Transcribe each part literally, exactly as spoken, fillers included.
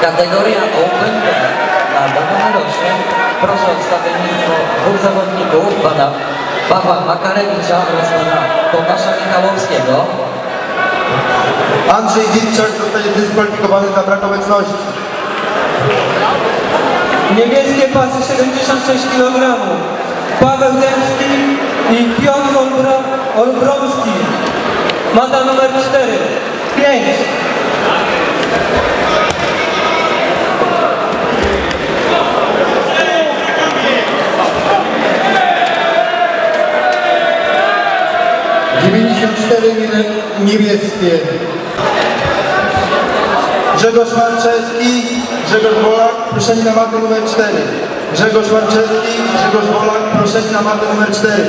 Kategoria Open na danym rośnie. Proszę o stawiennictwo dwóch zawodników, pana Pawła Makarewicza oraz pana Tomasza Michałowskiego. Andrzej Winczerz zostanie dyskwalifikowany za brak obecności. Niebieskie pasy siedemdziesiąt sześć kilogramów. Paweł Dębski i Piotr Olbrowski. Mata numer cztery, pięć. dziewięćdziesiąt cztery niebieskie. Grzegorz Marczewski, Grzegorz Bolak, proszeni na matę numer cztery. Grzegorz Marczewski, Grzegorz Wolak, proszeni na matę numer cztery.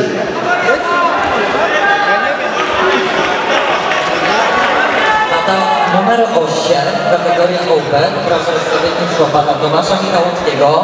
Mata numer osiem, kategoria Open. Proszę o stawiennictwo pana Tomasza Michałowskiego.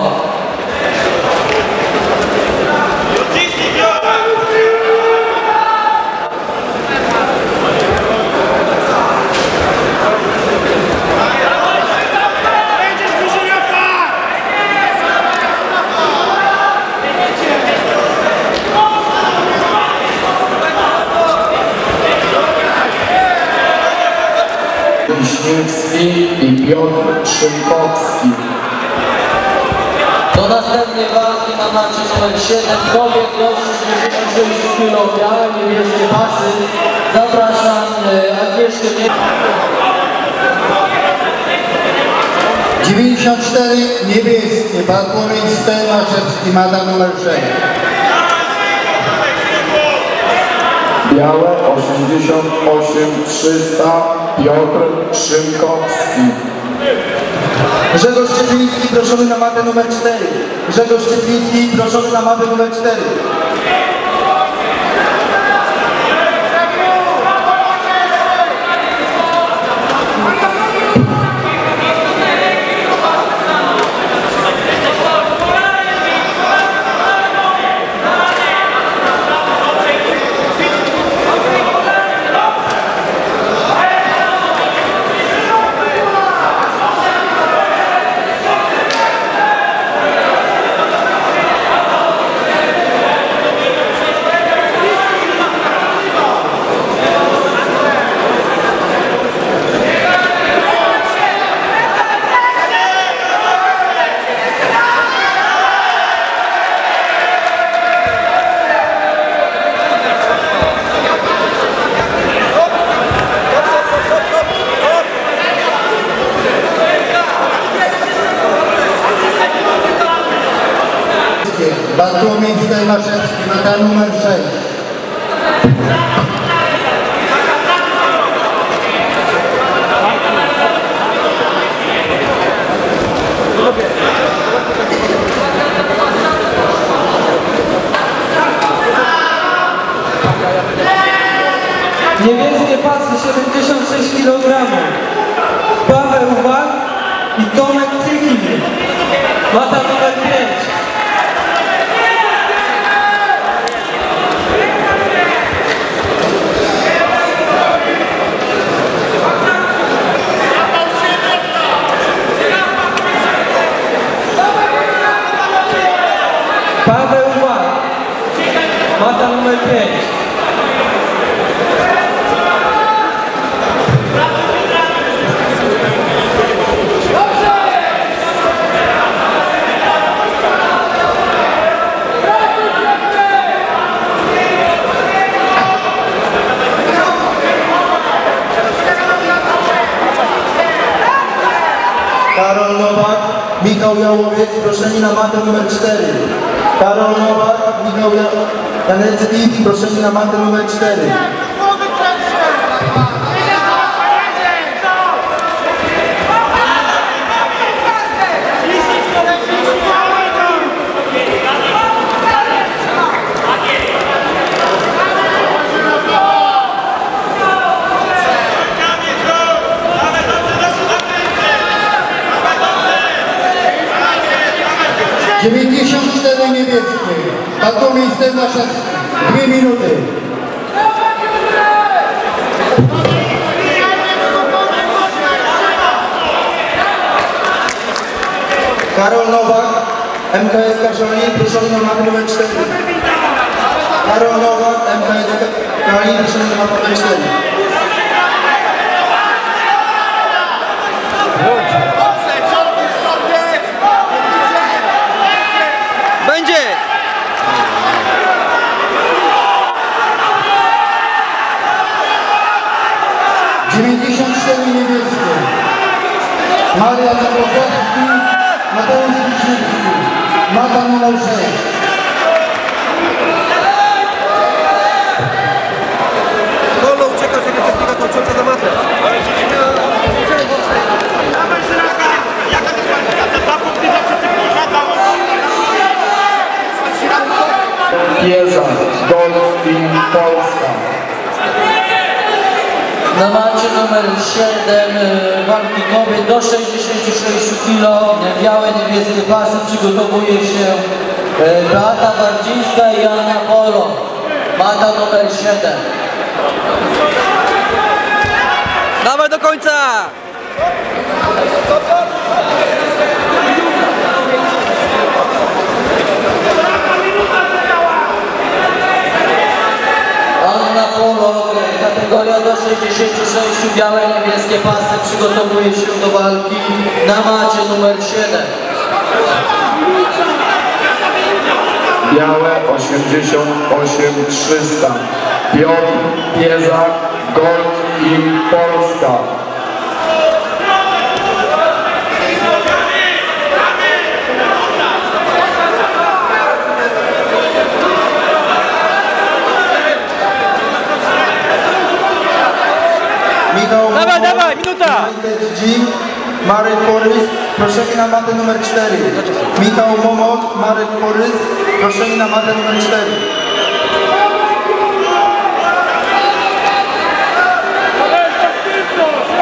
I Piotr Krzykowski. Do następnej walki na macie numer siedem, kobiet sześćdziesiąt sześć kilogramów, białe, niebieskie pasy. Zapraszam Agnieszkę. dziewięćdziesiąt cztery niebieskie, Bartłomiej Marzewski, mada numer sześć. Białe osiemdziesiąt osiem trzysta. Piotr Krzykowski. Grzegorz Cieplicki, proszony na matę numer cztery. Grzegorz Cieplicki, proszony na matę numer cztery. Bartłomiej Marzewski, mata numer sześć. Niebieskie pasy siedemdziesiąt sześć kilogramów. Paweł Uwak i Tomek Cykin. Mata numer pięć. Paweł Uwak, mata numer pięć. Karol Nowak, Michał Jałowiec, proszeni na matę numer cztery. Karol Nowak, Michał Jałowiec, proszeni na matę numer cztery. dziewięćdziesiąt cztery niebieskie. to miejsce na czas dwie minuty. Karol Nowak, M K S Karolin, proszony na mapę numer cztery. Karol Nowak, M K S Karolin, proszony na mapę numer cztery. dziewięćdziesiąt cztery niebieskie. Maria Zabrowski, Mateusz Wicznicki, mapa numer sześć. Wolno uciekać, jak jest technika kończąca za matę. Pieza, Dolfin, Polska. Na macie numer siedem, walnikowie do sześćdziesięciu sześciu kilo, białe, niebieskie pasy, przygotowuje się Beata Bardzińska i Anna Polo. Mata numer siedem. Dawaj do końca! Anna Polo, kategoria do sześćdziesięciu sześciu, białe, niebieskie pasy, przygotowuje się do walki na macie numer siedem. Białe osiemdziesiąt osiem trzysta, Piotr Pieza, Gold i Polska. Dawaj, dawaj, minuta! Marek Porys, proszeni na matę numer cztery. Michał Momok, Marek Porys, proszeni na matę numer cztery.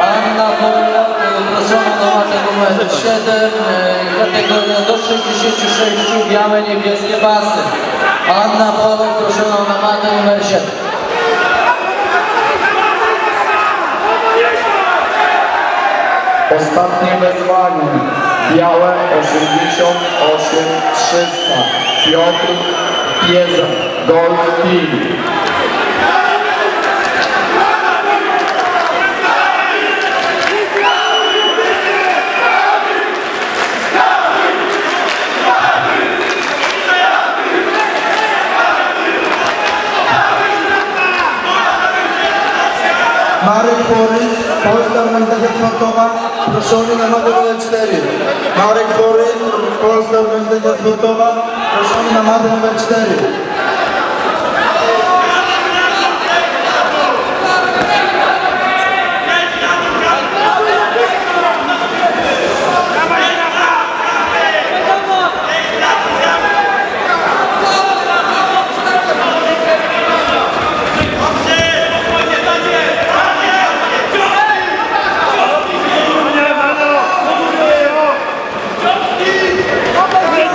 Anna Polo, proszona na matę numer siedem, kategoria do sześćdziesięciu sześciu, białe, niebieskie pasy. Anna Polo, proszona na matę numer siedem. Ostatnie wezwanie, białe osiemdziesiąt osiem trzysta, Piotr Pieza, Gold Team. Marek Porys, Polska Organizacja Sportowa. Proszony na matę numer cztery. Marek Kory, Polska Organizacja Sportowa. Proszony na matę numer cztery.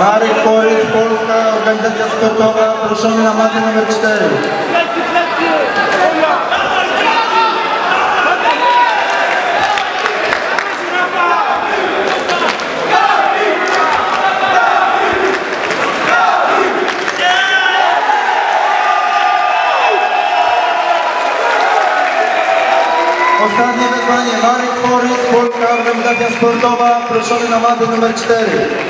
Marek Porys, Polska Organizacja Sportowa, proszony na matę numer cztery. Ostatnie wezwanie, Marek Porys, Polska Organizacja Sportowa, proszony na matę numer cztery.